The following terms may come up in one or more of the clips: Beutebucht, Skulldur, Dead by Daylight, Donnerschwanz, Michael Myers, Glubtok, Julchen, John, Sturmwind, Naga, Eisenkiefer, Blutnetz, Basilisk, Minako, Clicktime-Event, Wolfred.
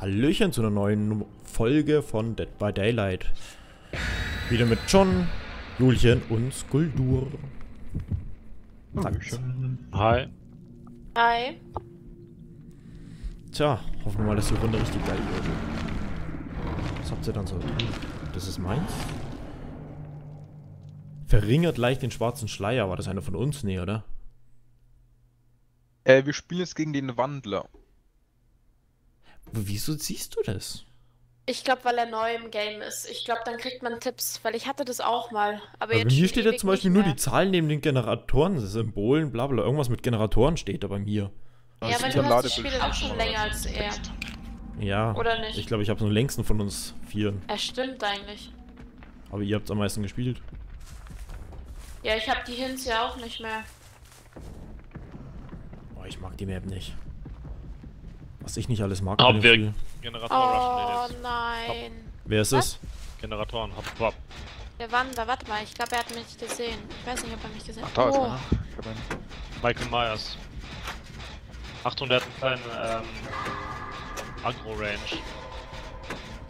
Hallöchen zu einer neuen Folge von Dead by Daylight. Wieder mit John, Julchen und Skulldur. Hi. Hi. Tja, hoffen wir mal, dass die Runde richtig geil wird. Was habt ihr dann so? Das ist meins. Verringert leicht den schwarzen Schleier. War das einer von uns? Nee, oder? Wir spielen jetzt gegen den Wandler. Wieso siehst du das? Ich glaube, weil er neu im Game ist. Ich glaube, dann kriegt man Tipps, weil ich hatte das auch mal. Aber jetzt bei mir steht ja zum Beispiel nur die Zahlen neben den Generatoren, Symbolen, bla bla. Irgendwas mit Generatoren steht da bei mir. Ja, aber du hast das Spiel auch schon länger als er. Ja, oder nicht? Ich glaube, ich habe es am längsten von uns vieren. Er stimmt eigentlich. Aber ihr habt es am meisten gespielt. Ja, ich habe die Hints ja auch nicht mehr. Oh, ich mag die Map nicht. Was ich nicht alles mag. Hauptwerk. Generatoren. Oh nein. Wer ist es? Generatoren. Hopp. Der Wander, warte mal. Ich glaube, er hat mich gesehen. Ich weiß nicht, ob er mich gesehen hat. Ach, da ist einer. Ich hab einen. Michael Myers. Achtung, der hat einen kleinen Agro-Range.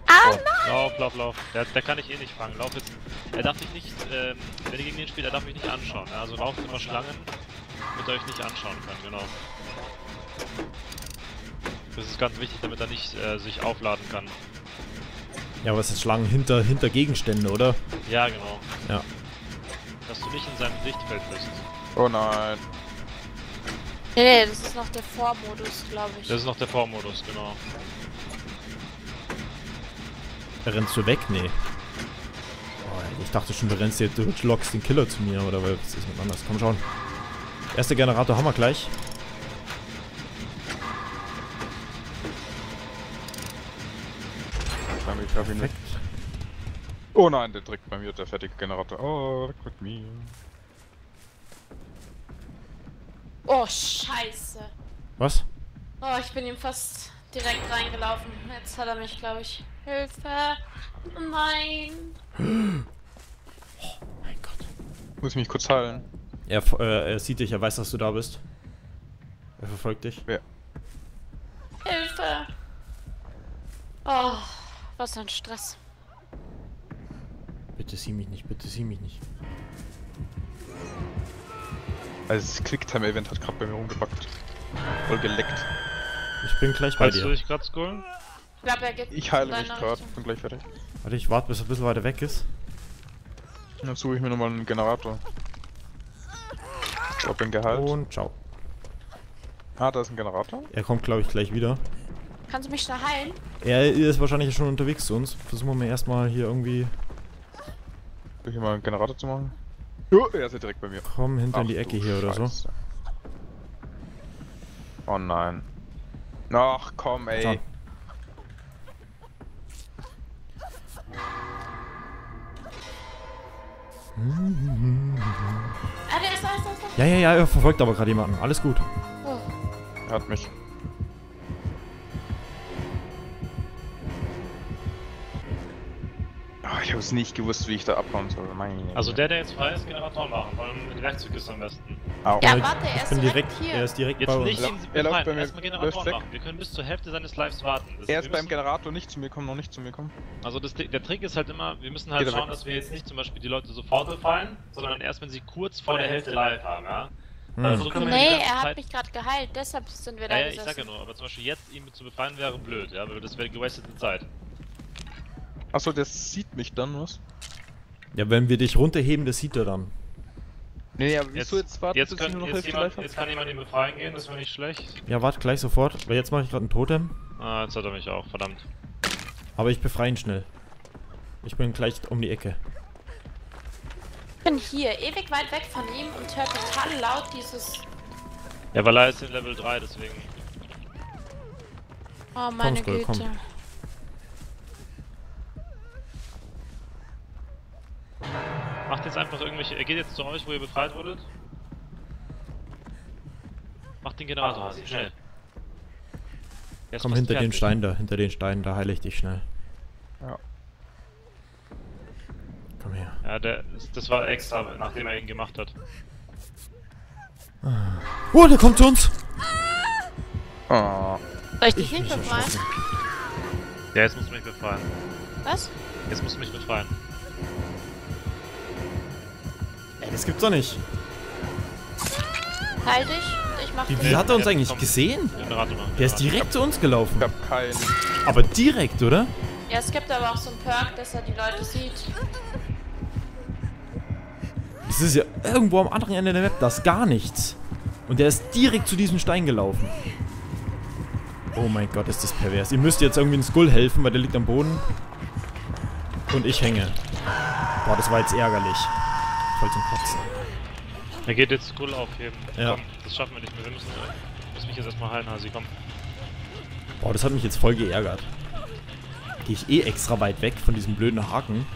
Ah, nein! Lauf. Der kann ich eh nicht fangen. Lauf jetzt. Er darf dich nicht, wenn ihr gegen den spielt, er darf mich nicht anschauen. Also lauft immer Schlangen, damit er euch nicht anschauen kann, genau. Das ist ganz wichtig, damit er nicht sich aufladen kann. Ja, aber es ist Schlangen hinter Gegenstände, oder? Ja, genau. Ja. Dass du nicht in seinem Sichtfeld bist. Oh nein. Nee, das ist noch der Vormodus, glaube ich. Das ist noch der Vormodus, genau. Da rennst du weg? Nee. Oh, ich dachte schon, du rennst jetzt, du lockst den Killer zu mir, oder was ist mit anders? Komm schon. Erster Generator haben wir gleich. Ich hab ihn nicht. Oh nein, der trägt bei mir, der fertige Generator. Oh, weg mit mir. Oh, scheiße. Was? Oh, ich bin ihm fast direkt reingelaufen. Jetzt hat er mich, glaube ich. Hilfe! Nein! Oh mein Gott. Ich muss mich kurz heilen. Er sieht dich, er weiß, dass du da bist. Er verfolgt dich. Ja. Hilfe! Oh. Was für ein Stress. Bitte sieh mich nicht. Also das Clicktime-Event hat gerade bei mir rumgepackt. Voll geleckt. Ich bin gleich bei dir. Kannst du dich gerade scrollen? Ich glaube, er geht. Ich heile mich gerade, bin gleich fertig. Warte, ich warte, bis er ein bisschen weiter weg ist. Dann suche ich mir nochmal einen Generator. Ich bin geheilt. Und ciao. Ah, da ist ein Generator. Er kommt, glaube ich, gleich wieder. Kannst du mich da heilen? Er ist wahrscheinlich schon unterwegs zu uns. Versuchen wir mal erstmal hier irgendwie. Will ich mal einen Generator zu machen? Oh, er ist ja direkt bei mir. Komm hinter in die Ecke hier Scheiße. Oder so. Oh nein. Ach komm, ey. Ja, er verfolgt aber gerade jemanden. Alles gut. Oh. Er hat mich. Ich hab's nicht gewusst, wie ich da abhauen soll. Also der jetzt frei ist, Generator machen, weil mit Werkzeug ist am besten. Ja, warte, er ist direkt hier. Er ist direkt bei uns. Er läuft bei mir. Erstmal Generator machen. Wir können bis zur Hälfte seines Lives warten. Er ist beim Generator noch nicht zu mir kommen. Also der Trick ist halt immer, wir müssen halt schauen, dass wir jetzt nicht zum Beispiel die Leute sofort befallen, sondern erst, wenn sie kurz vor der Hälfte live haben, ja? Also nee, er hat mich gerade geheilt, deshalb sind wir da gesessen. Ich sag ja nur, aber zum Beispiel jetzt ihn zu befallen wäre blöd, ja, weil das wäre gewastete Zeit. Achso, der sieht mich dann, was? Ja, wenn wir dich runterheben, das sieht er dann. Nee, aber wieso jetzt warten? Jetzt kann jemand ihn befreien gehen, das war nicht schlecht. Ja, warte, gleich sofort, weil jetzt mache ich gerade ein Totem. Ah, jetzt hat er mich auch, verdammt. Aber ich befreie ihn schnell. Ich bin gleich um die Ecke. Ich bin hier, ewig weit weg von ihm und höre total laut dieses... Ja, weil er ist in Level 3, deswegen... Oh, meine Güte. Komm. Macht jetzt einfach irgendwelche. Er geht jetzt zu euch, wo ihr befreit wurdet. Macht den Generator, Hasi, schnell. Komm hinter den Stein da, heile ich dich schnell. Ja. Komm her. Ja, das war extra, nachdem er ihn gemacht hat. Oh, der kommt zu uns! Oh. Soll ich dich hinten befreien? Ja, jetzt musst du mich befreien. Was? Jetzt musst du mich befreien. Ey, das gibt's doch nicht. Halt dich, ich mach dich. Wie hat er uns eigentlich gesehen? Der ist direkt zu uns gelaufen. Ich hab keinen. Aber direkt, oder? Ja, es gibt aber auch so einen Perk, dass er die Leute sieht. Es ist ja irgendwo am anderen Ende der Map, da ist gar nichts. Und der ist direkt zu diesem Stein gelaufen. Oh mein Gott, ist das pervers. Ihr müsst jetzt irgendwie den Skull helfen, weil der liegt am Boden. Und ich hänge. Boah, das war jetzt ärgerlich. Voll zum Kotzen. Er geht jetzt Skull aufheben. Ja. Komm, das schaffen wir nicht mehr. Wir müssen mich jetzt erstmal heilen, Hasi, komm. Boah, das hat mich jetzt voll geärgert. Gehe ich eh extra weit weg von diesem blöden Haken.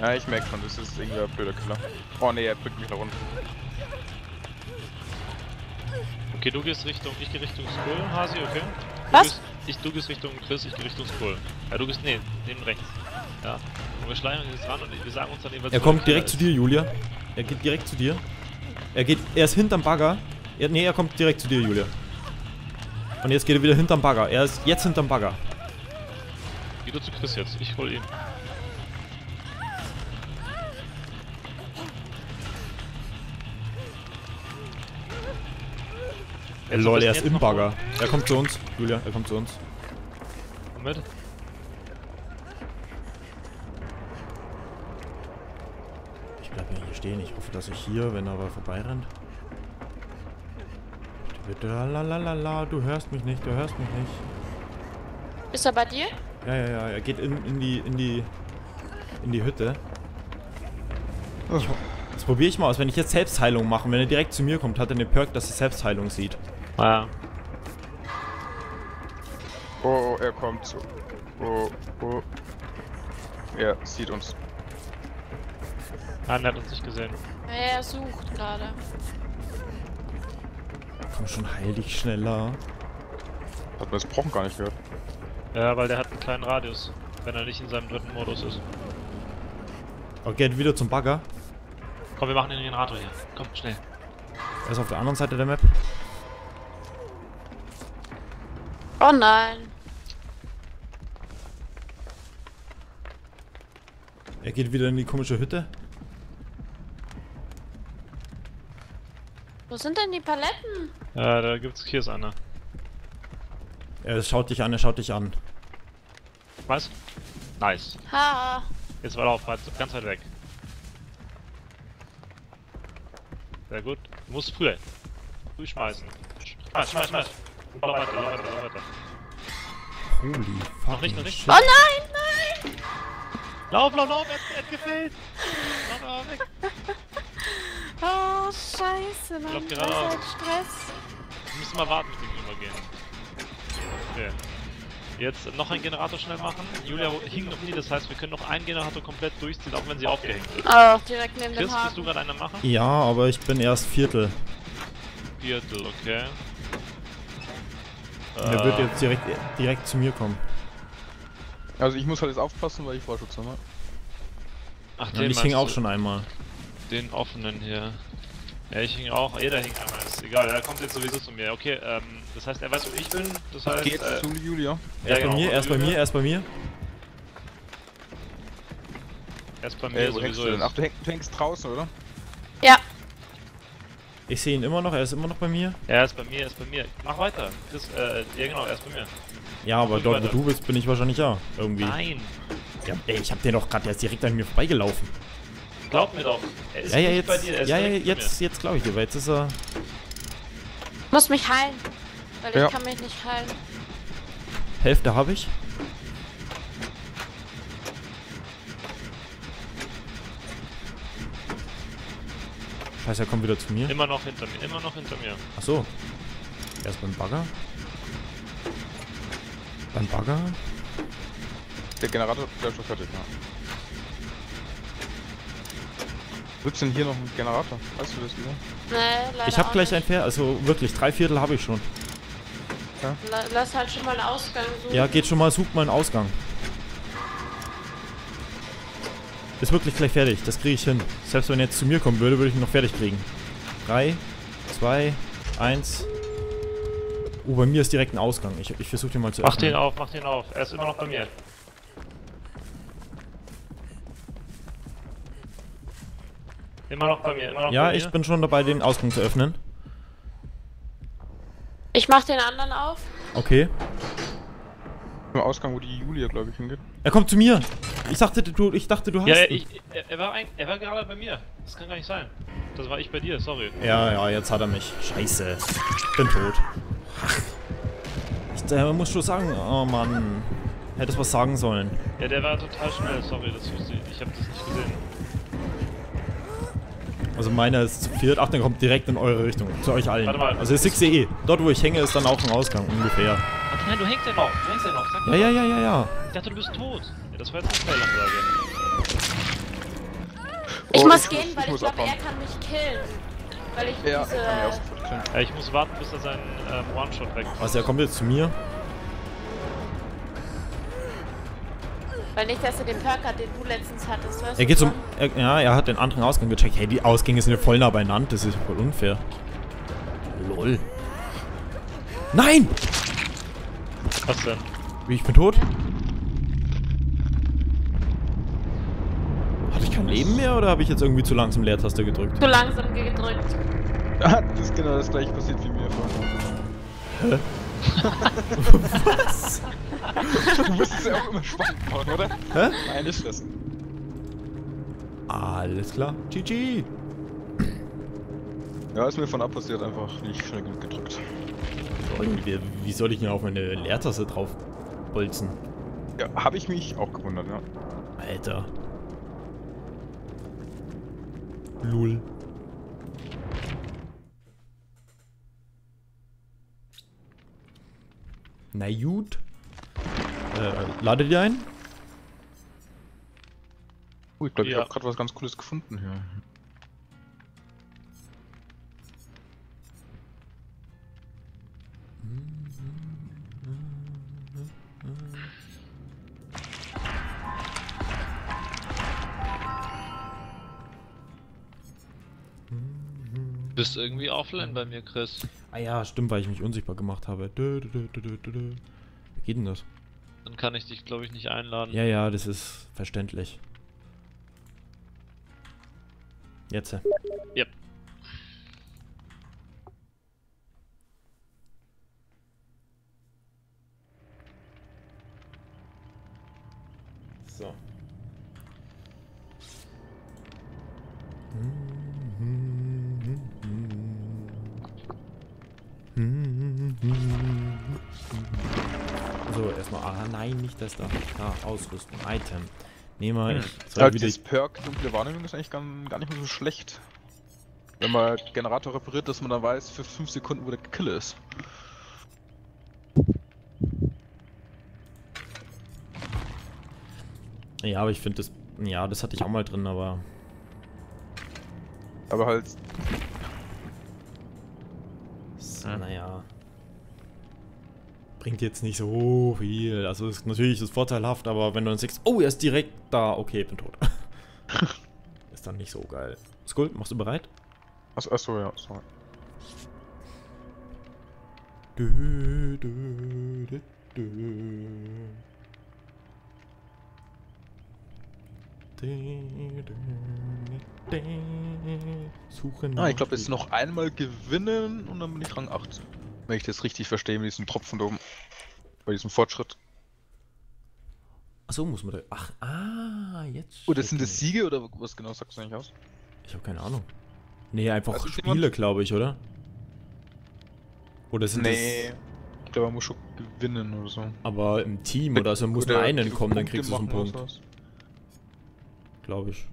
Ja, ich merke schon, das ist irgendein blöder Killer. Oh ne, er drückt mich nach unten. Okay, du gehst Richtung, ich gehe Richtung Skull, Hasi, okay? Was? Du gehst Richtung Chris, ich gehe Richtung Skull. Ja, du gehst, nee, neben rechts. Ja. Und wir schleichen uns jetzt ran und wir sagen uns dann jeweils... Er kommt direkt zu dir, Julia. Er geht direkt zu dir. Er ist hinterm Bagger. Er kommt direkt zu dir, Julia. Und jetzt geht er wieder hinterm Bagger. Er ist jetzt hinterm Bagger. Geh du zu Chris jetzt, ich hol ihn. Lol, er ist im Bagger. Er kommt zu uns, Julia, er kommt zu uns. Komm mit. Ich bleib hier stehen, ich hoffe, dass ich hier, wenn er aber vorbeirennt. Bitte, lalalala, du hörst mich nicht, du hörst mich nicht. Ist er bei dir? Ja, er geht in die Hütte. Oh. Das probiere ich mal aus, wenn ich jetzt Selbstheilung mache, wenn er direkt zu mir kommt, hat er den Perk, dass er Selbstheilung sieht. Ja. Oh, er kommt zu. Oh. Er sieht uns. Nein, er hat uns nicht gesehen. Er sucht gerade. Komm schon, heil dich schneller. Hat man das Pochen gar nicht gehört. Ja, weil der hat einen kleinen Radius, wenn er nicht in seinem dritten Modus ist. Okay, geht wieder zum Bagger. Komm, wir machen den Generator hier. Komm, schnell. Er ist auf der anderen Seite der Map. Oh nein. Er geht wieder in die komische Hütte. Wo sind denn die Paletten? Ja, da gibt's, hier ist einer. Er schaut dich an, Was? Nice. Ha. Jetzt war er auf, ganz weit weg. Sehr gut. Du musst früher. Früh schmeißen. Schmeiß. Lauf weiter. Holy fuck. Noch nicht. Oh nein! Lauf! Er hat gefehlt! Lauf weg! Oh, scheiße, Mann. Lauf geradeaus. Stress. Wir müssen mal warten mit dem Übergehen. Okay. Jetzt noch einen Generator schnell machen. Julia hing noch nie, das heißt, wir können noch einen Generator komplett durchziehen, auch wenn sie aufgehängt ist. Oh, direkt neben dem Haken. Chris, bist du gerade einer machen? Ja, aber ich bin erst Viertel. Viertel, okay. Er wird jetzt direkt zu mir kommen. Also ich muss halt jetzt aufpassen, weil ich Vorschutz habe. Ach, ja, ich hing auch schon einmal. Den offenen hier. Ja, ich hing auch. Jeder hing einmal, ist egal. Er kommt jetzt sowieso zu mir. Okay, das heißt, er weiß, wo ich bin. Das heißt, geht zu Julia. Erst bei mir. Erst bei mir, wo sowieso jetzt. Ach, du hängst draußen, oder? Ja. Ich sehe ihn immer noch, er ist immer noch bei mir. Ja, er ist bei mir, Mach weiter. Das, ja genau, er ist bei mir. Ja, aber dort, wo du bist, bin ich wahrscheinlich ja. Irgendwie. Nein. Ja, ey, ich hab den doch gerade, der ist direkt an mir vorbeigelaufen. Glaub mir doch, er ist nicht bei dir, er ist jetzt glaube ich dir, weil jetzt ist er... Ich muss mich heilen, weil ich kann mich nicht heilen. Hälfte habe ich. Scheiße, er kommt wieder zu mir. Immer noch hinter mir. Ach so. Er ist beim Bagger. Der Generator bleibt schon fertig, ja. Gibt's denn hier noch einen Generator? Weißt du das wieder? Nee, leider. Ich hab gleich ein Pferd, also wirklich, 3/4 habe ich schon. Ja. Lass halt schon mal einen Ausgang suchen. Ja, geht schon mal, sucht mal einen Ausgang. Ist wirklich gleich fertig, das kriege ich hin. Selbst wenn er jetzt zu mir kommen würde, würde ich ihn noch fertig kriegen. 3, 2, 1. Oh, bei mir ist direkt ein Ausgang. Ich versuche den mal zu öffnen. Mach den auf, mach den auf. Er ist immer noch bei mir. Immer noch bei mir, immer noch bei mir. Ja, ich bin schon dabei, den Ausgang zu öffnen. Ich mach den anderen auf. Okay. Im Ausgang, wo die Julia, glaube ich, hingeht. Er kommt zu mir! Ich dachte, du hast ja, er war gerade bei mir. Das kann gar nicht sein. Das war ich bei dir, sorry. Ja, ja, jetzt hat er mich. Scheiße. Ich bin tot. Ich muss schon sagen, oh Mann. Hätte es was sagen sollen. Ja, der war total schnell, sorry. Ich habe das nicht gesehen. Also meiner ist zu viert. Ach, dann kommt direkt in eure Richtung. Zu euch allen. Warte mal. Also der 6.E. Dort, wo ich hänge, ist dann auch ein Ausgang, ungefähr. Nein, du hängst ja noch. Sag mal. Ja. Ich dachte, du bist tot. Ja, das war jetzt eine Fehlanlage. Ich muss gehen, weil ich glaube, er kann mich killen. Weil ich ich muss warten, bis er seinen One-Shot weg ist. Also er kommt jetzt zu mir. Weil nicht, dass er den Perk hat, den du letztens hattest. Hörst er hat den anderen Ausgang gecheckt. Hey, die Ausgänge sind ja voll nah beieinander. Das ist voll unfair. Lol. Nein! Was denn? Wie, ich bin tot? Hatte ich kein Leben mehr oder habe ich jetzt irgendwie zu langsam Leertaste gedrückt? Zu langsam gedrückt. Das ist genau das gleiche passiert wie mir vorhin. Hä? Was? Du musst es ja auch immer spannend machen, oder? Hä? Nein, nicht stressen. Alles klar. GG! Ja, ist mir von ab passiert, einfach nicht schnell genug gedrückt. Wie soll ich denn auf meine Leertaste drauf bolzen? Ja, habe ich mich auch gewundert, ja. Alter. Lul. Na gut. Ladet ihr ein? Oh, ich glaube, ich habe gerade was ganz Cooles gefunden hier. Du bist irgendwie offline bei mir, Chris. Ah ja, stimmt, weil ich mich unsichtbar gemacht habe. Wie geht denn das? Dann kann ich dich, glaube ich, nicht einladen. Ja, ja, das ist verständlich. Jetzt. Ja. So. So, erstmal. Ah, nein, nicht das da. Ah, Ausrüsten, Item. Nehmen wir. Ja, das Perk dunkle Wahrnehmung ist eigentlich gar nicht mehr so schlecht. Wenn man Generator repariert, dass man dann weiß, für 5 Sekunden, wo der Kill ist. Ja, aber ich finde das. Ja, das hatte ich auch mal drin, aber. Aber halt. So, naja. Bringt jetzt nicht so viel. Also ist natürlich ist vorteilhaft, aber wenn du dann sagst, oh, er ist direkt da, okay, ich bin tot. Ist dann nicht so geil. Skull, machst du bereit? Achso, ja, sorry. Suchen. Ah, ich glaube, jetzt noch einmal gewinnen und dann bin ich Rang 8. Wenn ich das richtig verstehe mit diesem Tropfen da oben. Bei diesem Fortschritt. Achso, muss man da. Ach, jetzt. Oder sind das Siege oder was genau sagst du eigentlich aus? Ich habe keine Ahnung. Nee, einfach also Spiele, glaube ich, oder? Oder sind das. Ich glaube, man muss schon gewinnen oder so. Aber im Team oder also muss nur einen kommen, dann kriegst du so einen Punkt. Glaube ich.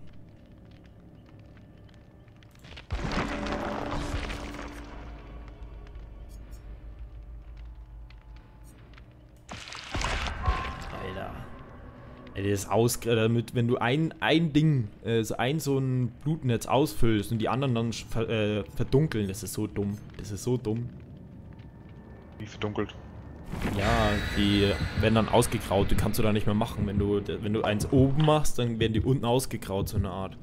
Das damit, wenn du ein Ding, so ein Blutnetz ausfüllst und die anderen dann verdunkeln, das ist so dumm. Das ist so dumm. Wie verdunkelt? Ja, die werden dann ausgegraut, die kannst du da nicht mehr machen. Wenn du eins oben machst, dann werden die unten ausgegraut, so eine Art.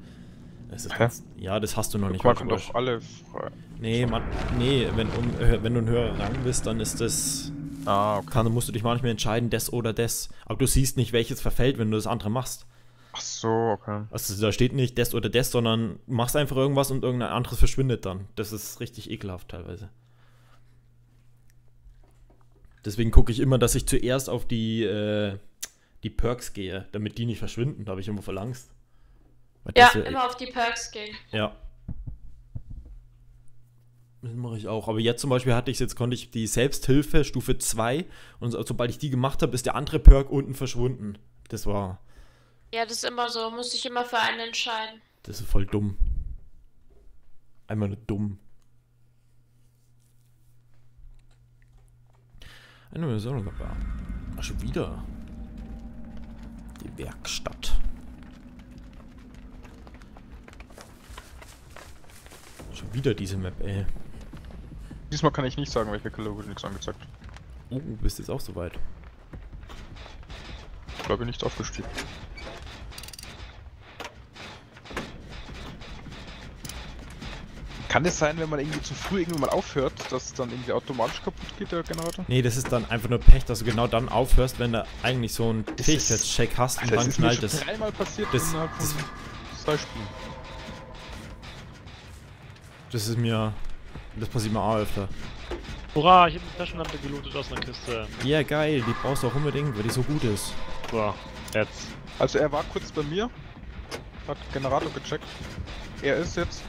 Das ist ganz, ja, das hast du noch nicht. Wir machen doch alle frei. Nee, man, nee, wenn du ein höherer Rang bist, dann ist das... Ah, okay. Dann musst du dich manchmal entscheiden, das oder das. Aber du siehst nicht, welches verfällt, wenn du das andere machst. Ach so, okay. Also da steht nicht das oder das, sondern machst einfach irgendwas und irgendein anderes verschwindet dann. Das ist richtig ekelhaft teilweise. Deswegen gucke ich immer, dass ich zuerst auf die, die Perks gehe, damit die nicht verschwinden. Da habe ich immer verlangst. Ja, immer auf die Perks gehen. Ja. Das mache ich auch. Aber jetzt zum Beispiel hatte ich jetzt, konnte ich die Selbsthilfe Stufe 2 und sobald ich die gemacht habe, ist der andere Perk unten verschwunden. Das war... Ja, das ist immer so. Muss ich immer für einen entscheiden. Das ist voll dumm. Einmal nur dumm. Eine Version dabei. Ach, schon wieder. Die Werkstatt. Schon wieder diese Map, ey. Diesmal kann ich nicht sagen, welcher Killer wurde nichts angezeigt. Oh, du bist jetzt auch so weit. Ich glaube, nichts aufgestiegen. Kann es sein, wenn man irgendwie zu früh irgendwann mal aufhört, dass dann irgendwie automatisch kaputt geht, der Generator? Nee, das ist dann einfach nur Pech, dass du genau dann aufhörst, wenn du eigentlich so einen Fähigkeitscheck hast und dann knallt es. Das ist dreimal passiert innerhalb von 2 Spielen. Das ist mir... Das passiert mir auch öfter. Hurra, ich hab eine Taschenlampe gelootet aus einer Kiste. Ja, yeah, geil, die brauchst du auch unbedingt, weil die so gut ist. So, jetzt. Also er war kurz bei mir, hat Generator gecheckt. Er ist jetzt...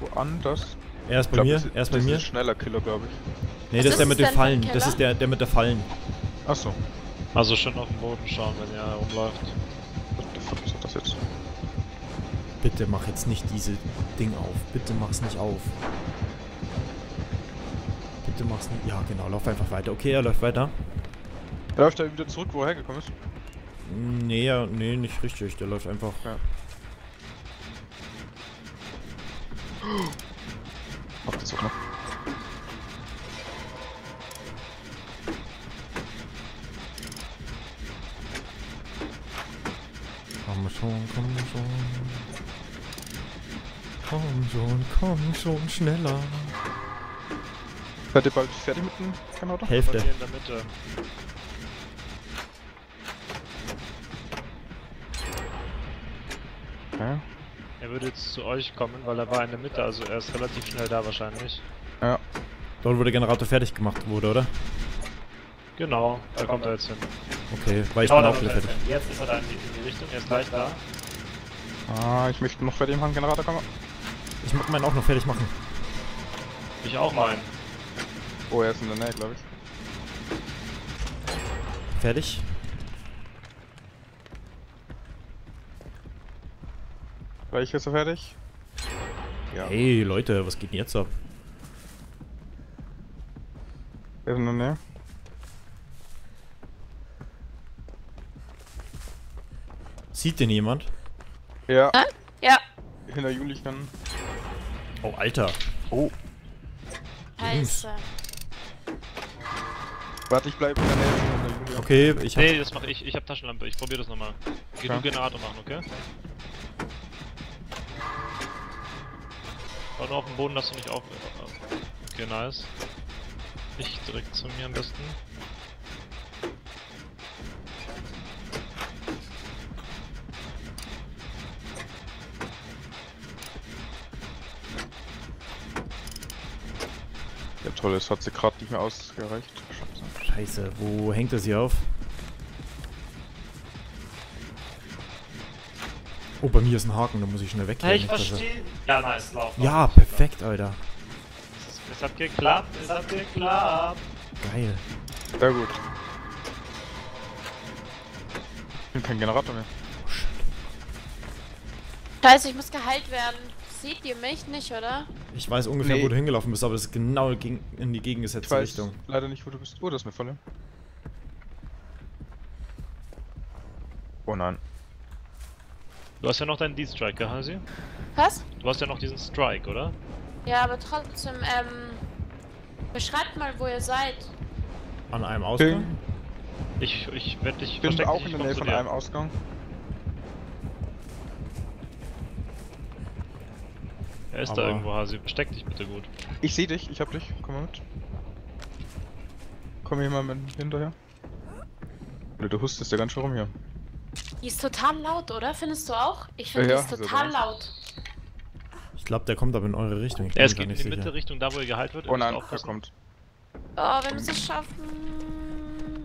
woanders. Er ist bei mir, er ist bei mir. Das ist ein schneller Killer, glaube ich. Nee, das ist der mit den Fallen. Das ist der mit der Fallen. Achso. Also schön auf den Boden schauen, wenn er rumläuft. What the fuck ist das jetzt? Bitte mach jetzt nicht diese Ding auf. Bitte mach's nicht auf. Bitte mach's nicht. Ja, genau, lauf einfach weiter. Okay, er läuft weiter. Er läuft da wieder zurück, wo er hergekommen ist? Nee, nee, nicht richtig. Der läuft einfach. Ja. Ach, das war knapp. Komm schon, schneller. Seid ihr bald fertig mit dem Kanal? Hälfte. In der Mitte. Okay. Er würde jetzt zu euch kommen, weil er war in der Mitte, also er ist relativ schnell da wahrscheinlich. Ja. Dort, wo der Generator fertig gemacht wurde, oder? Genau, da kommt er jetzt hin. Okay, weil ich bin auch fertig. Jetzt ist er da in die Richtung, er ist gleich da. Ah, ich möchte noch fertig machen, Generator kommen. Ich mag meinen auch noch fertig machen. Ich auch meinen. Oh, er ist in der Nähe, glaube ich. Fertig. Gleich ist er fertig. Ja. Hey Leute, was geht denn jetzt ab? Wer ist denn da? Sieht denn jemand? Ja. Ja. Hinter Juli kann. Oh, Alter. Oh. Scheiße. Warte, ich bleib in der Nähe. Okay, ich hab... Nee, das mache ich. Ich hab Taschenlampe. Ich probier das nochmal. Geh du Generator machen, okay? War nur auf dem Boden, dass du nicht auf... Okay, nice. Nicht direkt zu mir am besten. Ja toll, das hat sie gerade nicht mehr ausgereicht. Scheiße, wo hängt das hier auf? Oh, bei mir ist ein Haken, da muss ich schnell weggehen. Hey, ich verstehe. Ja, nice, lauf. Ja, perfekt, Alter. Es hat geklappt, es hat geklappt. Geil. Sehr gut. Ich bin kein Generator mehr. Oh, shit. Scheiße, ich muss geheilt werden. Seht ihr mich nicht, oder? Ich weiß ungefähr, wo du hingelaufen bist, aber das ist genau in die gegengesetzte Richtung. Ich weiß leider nicht, wo du bist. Oh, das ist eine Falle. Oh nein. Du hast ja noch deinen D-Strike, ja, Hasi? Was? Du hast ja noch diesen Strike, oder? Ja, aber trotzdem, beschreibt mal, wo ihr seid. An einem Ausgang? Ich werde dich verstecken. Ich bin auch in der Nähe von einem Ausgang. Er ist da irgendwo, Hasi. Versteck dich bitte gut. Ich seh dich, ich hab dich. Komm mal mit. Komm hier mal hinterher. Du hustest ja ganz schön rum hier. Die ist total laut, oder? Findest du auch? Ich finde ja, die ist total laut. Ich glaube, der kommt aber in eure Richtung. Er geht in die Mitte, Richtung da, wo er gehalten wird. Oh nein, er kommt. Oh, wir müssen es schaffen.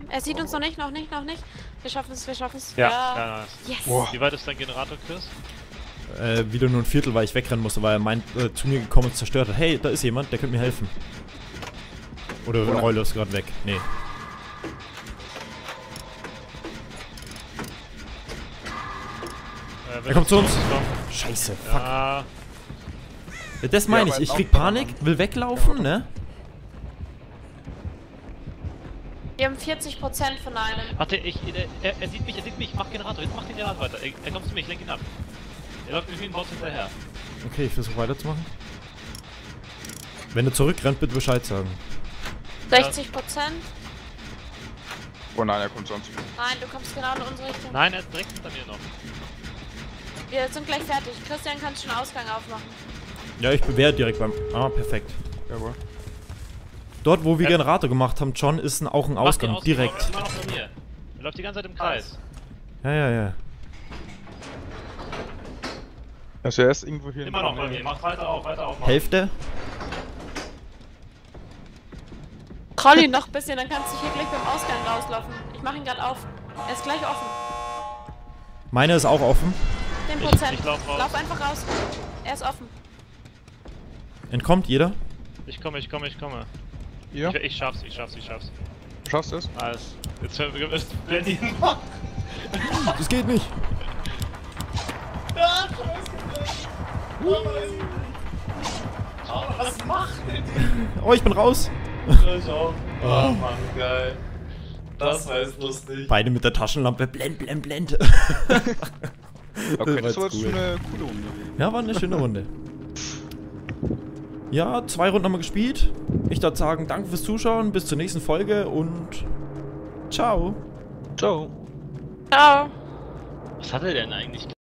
Er sieht uns noch nicht. Wir schaffen es, wir schaffen es. Ja. Yes. Oh. Wie weit ist dein Generator, Chris? Wieder nur ein Viertel, weil ich wegrennen musste, weil er zu mir gekommen und zerstört hat. Hey, da ist jemand, der könnte mir helfen. Oder Euler ist gerade weg. Nee. Er kommt zu uns! Scheiße, fuck. Ja. Das meine ich krieg Panik, will weglaufen, ne? Wir haben 40% von einem. Warte, er sieht mich, ich mach Generator, jetzt mach den Generator weiter. Er kommt zu mir, ich lenk ihn ab. Er läuft irgendwie im Boss hinterher. Okay, ich versuche weiterzumachen. Wenn er zurückrennt, bitte Bescheid sagen. 60%? Oh nein, er kommt sonst. Nein, du kommst genau in unsere Richtung. Nein, er ist direkt hinter mir noch. Wir sind gleich fertig. Christian, kannst schon Ausgang aufmachen. Ja, ich bewerte direkt beim... Ah, perfekt. Jawohl. Dort, wo wir Generator gemacht haben, John, ist auch ein Ausgang. Direkt. Er läuft die ganze Zeit im Kreis. Ja. Also er ist irgendwo hier... Immer noch bei mir. Mach weiter auf. Hälfte. Troll ihn noch ein bisschen, dann kannst du hier gleich beim Ausgang rauslaufen. Ich mach ihn gerade auf. Er ist gleich offen. Meine ist auch offen. Ich lauf einfach raus. Er ist offen. Entkommt jeder? Ich komme. Ja. Ich schaff's. Du schaffst es? Alles. Jetzt werden die... Das geht nicht! Ja, was macht denn die? Oh, ich bin raus! Ich auch. Oh Mann, geil. Das heißt lustig. Beide mit der Taschenlampe. Blend. Okay, das war jetzt schon eine coole Runde. Ja, war eine schöne Runde. Ja, 2 Runden haben wir gespielt. Ich würde sagen, danke fürs Zuschauen, bis zur nächsten Folge und ciao. Ciao. Was hat er denn eigentlich?